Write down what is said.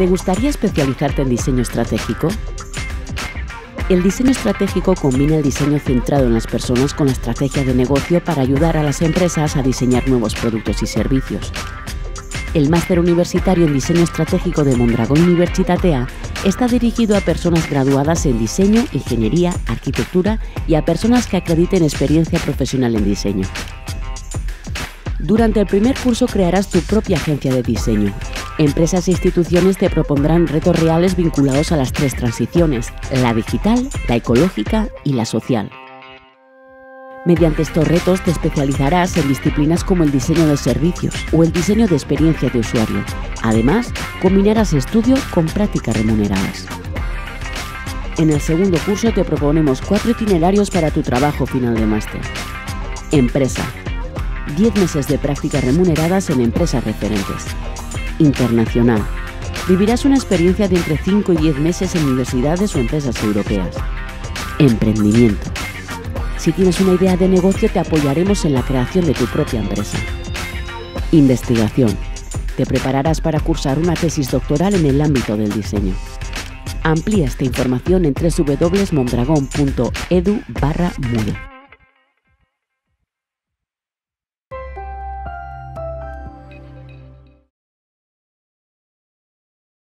¿Te gustaría especializarte en diseño estratégico? El diseño estratégico combina el diseño centrado en las personas con la estrategia de negocio para ayudar a las empresas a diseñar nuevos productos y servicios. El Máster Universitario en Diseño Estratégico de Mondragón Unibertsitatea está dirigido a personas graduadas en diseño, ingeniería, arquitectura y a personas que acrediten experiencia profesional en diseño. Durante el primer curso crearás tu propia agencia de diseño. Empresas e instituciones te propondrán retos reales vinculados a las tres transiciones: la digital, la ecológica y la social. Mediante estos retos te especializarás en disciplinas como el diseño de servicios o el diseño de experiencia de usuario. Además, combinarás estudio con prácticas remuneradas. En el segundo curso te proponemos 4 itinerarios para tu trabajo final de máster. Empresa: 10 meses de prácticas remuneradas en empresas referentes. Internacional: vivirás una experiencia de entre 5 y 10 meses en universidades o empresas europeas. Emprendimiento: si tienes una idea de negocio, te apoyaremos en la creación de tu propia empresa. Investigación: te prepararás para cursar una tesis doctoral en el ámbito del diseño. Amplía esta información en www.mondragon.edu/mule.